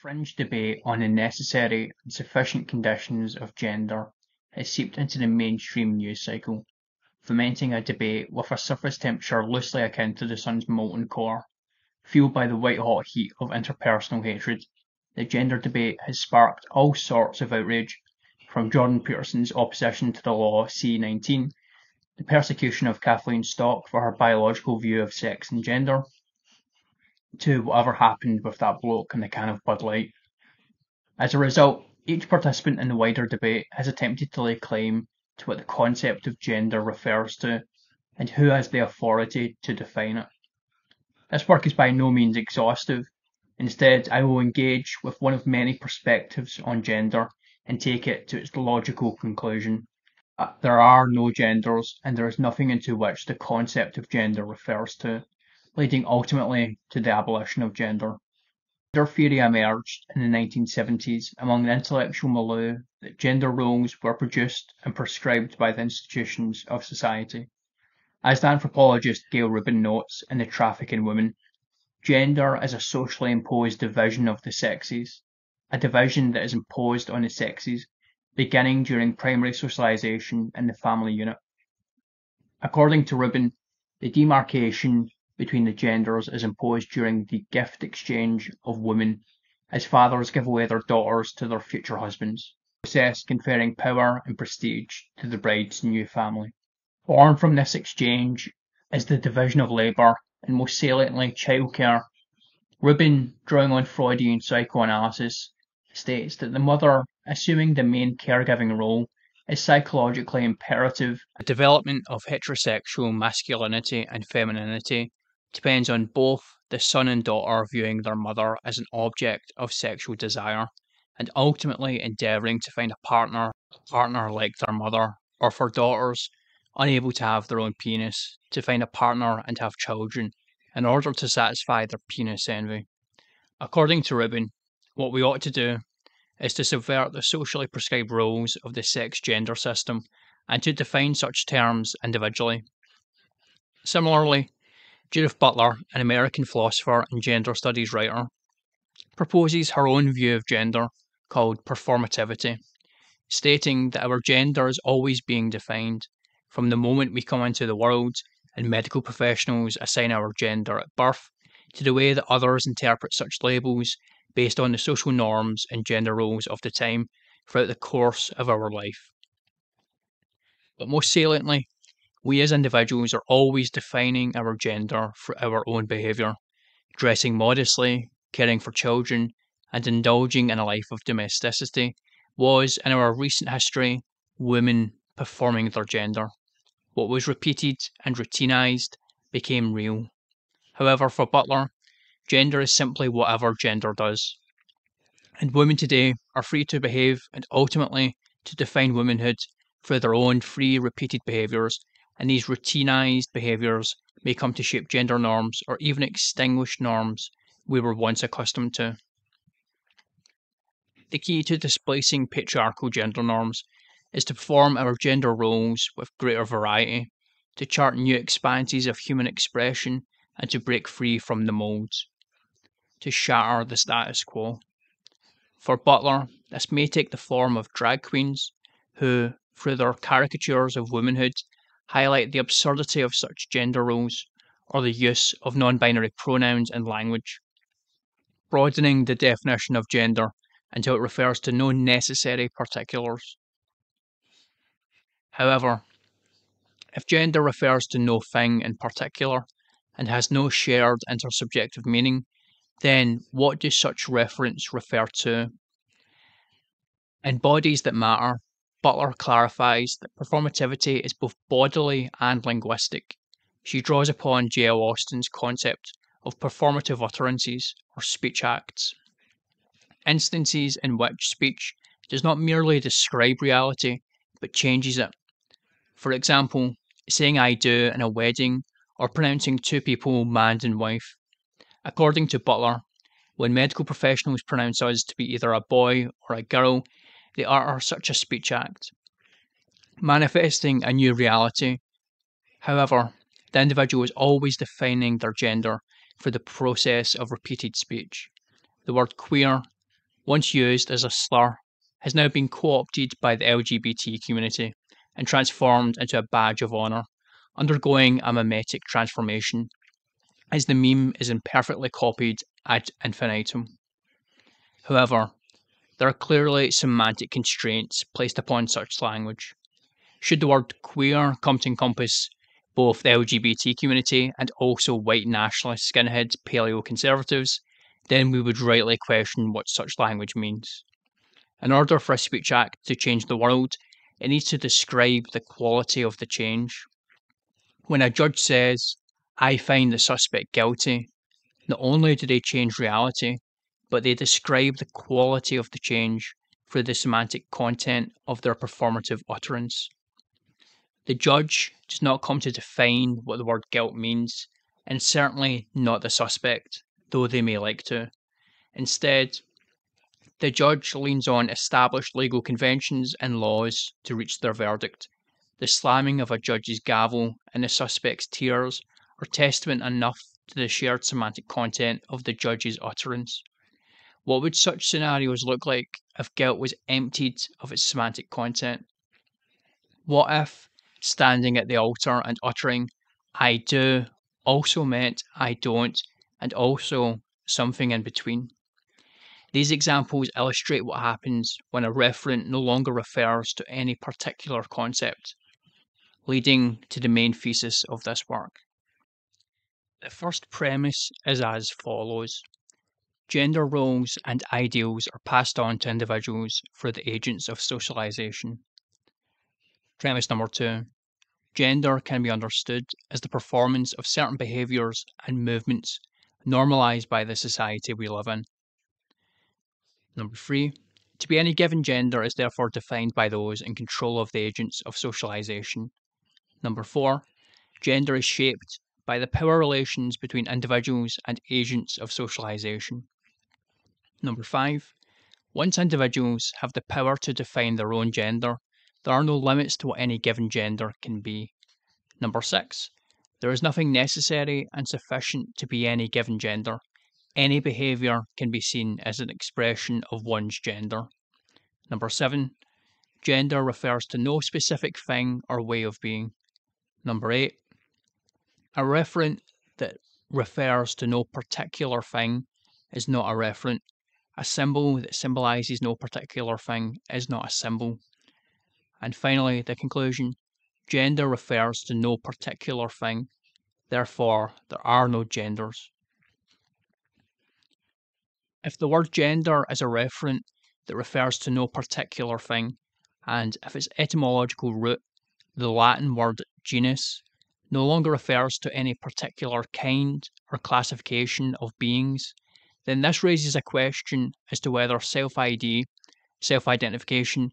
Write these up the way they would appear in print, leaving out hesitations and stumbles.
fringe debate on the necessary and sufficient conditions of gender has seeped into the mainstream news cycle, fomenting a debate with a surface temperature loosely akin to the sun's molten core. Fueled by the white-hot heat of interpersonal hatred, the gender debate has sparked all sorts of outrage, from Jordan Peterson's opposition to the law C-19, the persecution of Kathleen Stock for her biological view of sex and gender, to whatever happened with that bloke and the can of Bud Light. As a result, each participant in the wider debate has attempted to lay claim to what the concept of gender refers to and who has the authority to define it. This work is by no means exhaustive. Instead, I will engage with one of many perspectives on gender and take it to its logical conclusion. There are no genders, and there is nothing into which the concept of gender refers to, leading ultimately to the abolition of gender. Gender theory emerged in the 1970s among the intellectual milieu that gender roles were produced and prescribed by the institutions of society. As the anthropologist Gayle Rubin notes in The Traffic in Women, gender is a socially imposed division of the sexes, a division that is imposed on the sexes beginning during primary socialization in the family unit. According to Rubin, the demarcation between the genders is imposed during the gift exchange of women, as fathers give away their daughters to their future husbands, a process conferring power and prestige to the bride's new family. Born from this exchange is the division of labour, and most saliently childcare. Rubin, drawing on Freudian psychoanalysis, states that the mother, assuming the main caregiving role, is psychologically imperative. The development of heterosexual masculinity and femininity depends on both the son and daughter viewing their mother as an object of sexual desire and ultimately endeavouring to find a partner like their mother, or for daughters unable to have their own penis, to find a partner and have children in order to satisfy their penis envy. According to Rubin, what we ought to do is to subvert the socially prescribed roles of the sex-gender system and to define such terms individually. Similarly, Judith Butler, an American philosopher and gender studies writer, proposes her own view of gender called performativity, stating that our gender is always being defined from the moment we come into the world and medical professionals assign our gender at birth to the way that others interpret such labels based on the social norms and gender roles of the time throughout the course of our life. But most saliently, we as individuals are always defining our gender through our own behaviour, dressing modestly, caring for children, and indulging in a life of domesticity was, in our recent history, women performing their gender. What was repeated and routinised became real. However, for Butler, gender is simply whatever gender does, and women today are free to behave and ultimately to define womanhood through their own free repeated behaviours, and these routinised behaviours may come to shape gender norms or even extinguish norms we were once accustomed to. The key to displacing patriarchal gender norms is to perform our gender roles with greater variety, to chart new expanses of human expression, and to break free from the moulds, to shatter the status quo. For Butler, this may take the form of drag queens, who, through their caricatures of womanhood, highlight the absurdity of such gender roles, or the use of non-binary pronouns in language, broadening the definition of gender until it refers to no necessary particulars. However, if gender refers to no thing in particular, and has no shared intersubjective meaning, then what does such reference refer to? In Bodies That Matter, Butler clarifies that performativity is both bodily and linguistic. She draws upon J.L. Austin's concept of performative utterances or speech acts, instances in which speech does not merely describe reality, but changes it. For example, saying "I do" in a wedding or pronouncing two people man and wife. According to Butler, when medical professionals pronounce us to be either a boy or a girl, they utter such a speech act, manifesting a new reality. However, the individual is always defining their gender through the process of repeated speech. The word queer once used as a slur, has now been co-opted by the LGBT community and transformed into a badge of honour, undergoing a mimetic transformation, as the meme is imperfectly copied ad infinitum. However, there are clearly semantic constraints placed upon such language. Should the word queer come to encompass both the LGBT community and also white nationalist skinhead paleo-conservatives, then we would rightly question what such language means. In order for a speech act to change the world, it needs to describe the quality of the change. When a judge says, "I find the suspect guilty," not only do they change reality, but they describe the quality of the change through the semantic content of their performative utterance. The judge does not come to define what the word guilt means, and certainly not the suspect, though they may like to. Instead, the judge leans on established legal conventions and laws to reach their verdict. The slamming of a judge's gavel and the suspect's tears are testament enough to the shared semantic content of the judge's utterance. What would such scenarios look like if guilt was emptied of its semantic content? What if standing at the altar and uttering "I do" also meant "I don't" and also something in between? These examples illustrate what happens when a referent no longer refers to any particular concept, leading to the main thesis of this work. The first premise is as follows. Gender roles and ideals are passed on to individuals through the agents of socialization. Premise number two. Gender can be understood as the performance of certain behaviors and movements normalized by the society we live in. Number three. To be any given gender is therefore defined by those in control of the agents of socialization. Number four. Gender is shaped by the power relations between individuals and agents of socialization. Number five, once individuals have the power to define their own gender, there are no limits to what any given gender can be. Number six, there is nothing necessary and sufficient to be any given gender. Any behavior can be seen as an expression of one's gender. Number seven, gender refers to no specific thing or way of being. Number eight, a referent that refers to no particular thing is not a referent. A symbol that symbolizes no particular thing is not a symbol. And finally, the conclusion. Gender refers to no particular thing. Therefore, there are no genders. If the word gender is a referent that refers to no particular thing, and if its etymological root, the Latin word genus, no longer refers to any particular kind or classification of beings, then this raises a question as to whether self-ID, self-identification,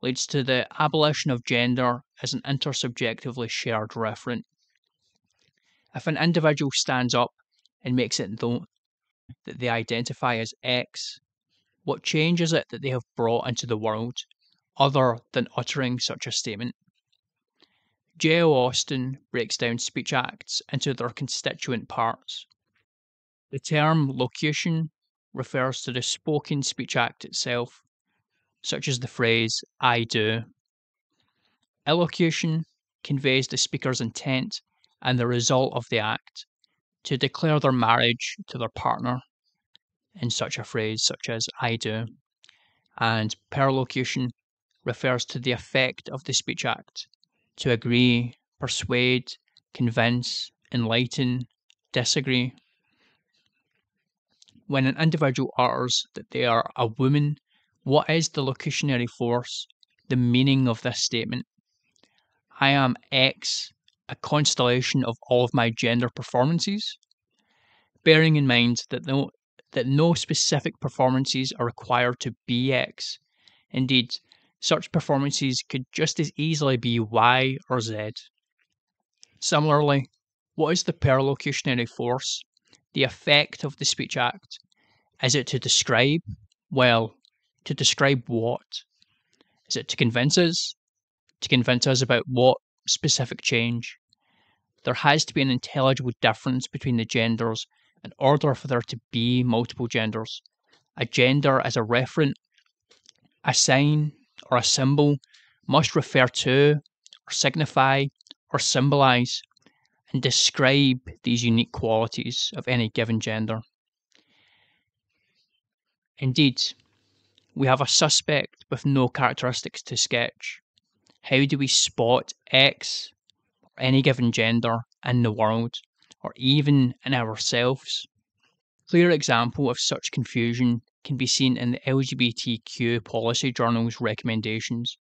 leads to the abolition of gender as an intersubjectively shared referent. If an individual stands up and makes it known that they identify as X, what change is it that they have brought into the world, other than uttering such a statement? J.L. Austin breaks down speech acts into their constituent parts. The term locution refers to the spoken speech act itself, such as the phrase, "I do." Elocution conveys the speaker's intent and the result of the act, to declare their marriage to their partner in such a phrase such as "I do." And perlocution refers to the effect of the speech act, to agree, persuade, convince, enlighten, disagree. When an individual utters that they are a woman, what is the locutionary force, the meaning of this statement? "I am X, a constellation of all of my gender performances," bearing in mind that no specific performances are required to be X. Indeed, such performances could just as easily be Y or Z. Similarly, what is the perlocutionary force, the effect of the speech act? Is it to describe? Well, to describe what? Is it to convince us? To convince us about what specific change? There has to be an intelligible difference between the genders in order for there to be multiple genders, a gender as a referent, a sign or a symbol must refer to or signify or symbolize and describe these unique qualities of any given gender. Indeed, we have a suspect with no characteristics to sketch. How do we spot X, or any given gender, in the world, or even in ourselves? A clear example of such confusion can be seen in the LGBTQ Policy Journal's recommendations,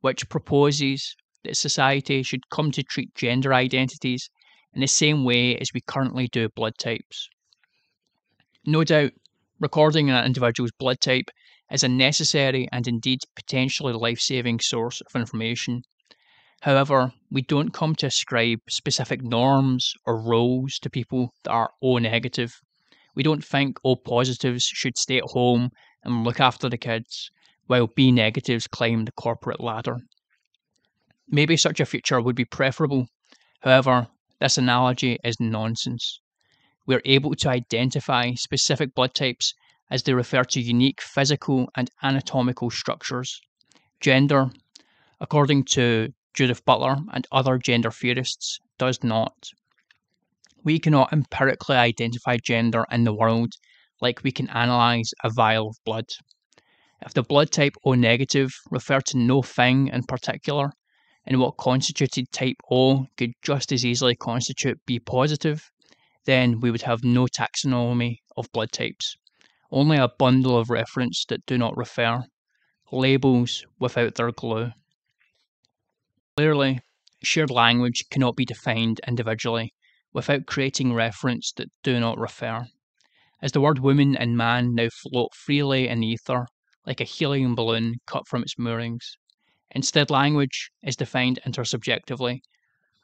which proposes that society should come to treat gender identities in the same way as we currently do blood types. No doubt, recording an individual's blood type is a necessary and indeed potentially life-saving source of information. However, we don't come to ascribe specific norms or roles to people that are O negative. We don't think O positives should stay at home and look after the kids, while B negatives climb the corporate ladder. Maybe such a future would be preferable. However, this analogy is nonsense. We are able to identify specific blood types as they refer to unique physical and anatomical structures. Gender, according to Judith Butler and other gender theorists, does not. We cannot empirically identify gender in the world like we can analyse a vial of blood. If the blood type O negative referred to no thing in particular, and what constituted type O could just as easily constitute B positive, then we would have no taxonomy of blood types, only a bundle of reference that do not refer, labels without their glue. Clearly, shared language cannot be defined individually without creating reference that do not refer. As the word woman and man now float freely in the ether, like a helium balloon cut from its moorings, instead language is defined intersubjectively,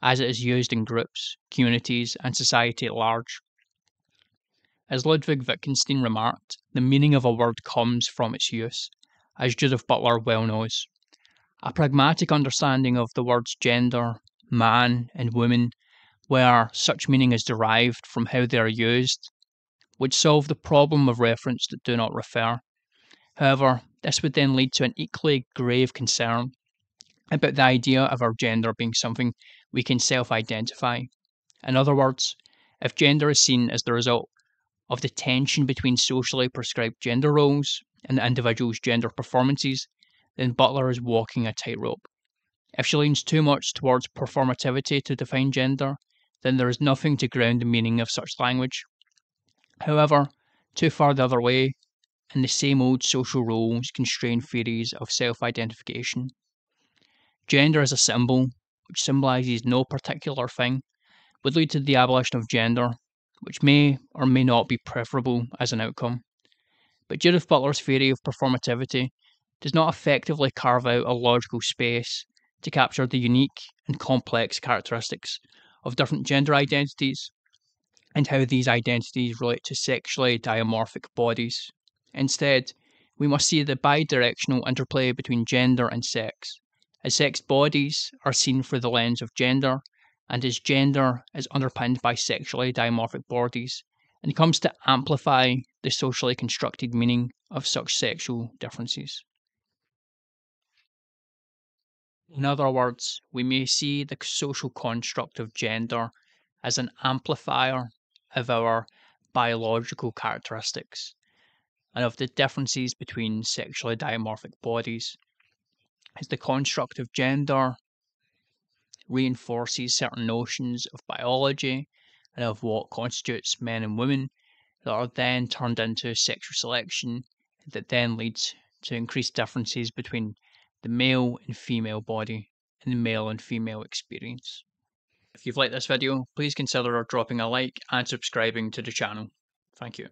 as it is used in groups, communities, and society at large. As Ludwig Wittgenstein remarked, the meaning of a word comes from its use, as Judith Butler well knows. A pragmatic understanding of the words gender, man, and woman, where such meaning is derived from how they are used, would solve the problem of reference that do not refer. However, this would then lead to an equally grave concern about the idea of our gender being something we can self-identify. In other words, if gender is seen as the result of the tension between socially prescribed gender roles and the individual's gender performances, then Butler is walking a tightrope. If she leans too much towards performativity to define gender, then there is nothing to ground the meaning of such language. However, too far the other way, and the same old social roles constrain theories of self-identification. Gender as a symbol, which symbolises no particular thing, would lead to the abolition of gender, which may or may not be preferable as an outcome. But Judith Butler's theory of performativity does not effectively carve out a logical space to capture the unique and complex characteristics of different gender identities and how these identities relate to sexually dimorphic bodies. Instead, we must see the bidirectional interplay between gender and sex, as sexed bodies are seen through the lens of gender, and as gender is underpinned by sexually dimorphic bodies, and comes to amplify the socially constructed meaning of such sexual differences. In other words, we may see the social construct of gender as an amplifier of our biological characteristics, and of the differences between sexually dimorphic bodies, as the construct of gender reinforces certain notions of biology and of what constitutes men and women that are then turned into sexual selection that then leads to increased differences between the male and female body and the male and female experience. If you've liked this video, please consider dropping a like and subscribing to the channel. Thank you.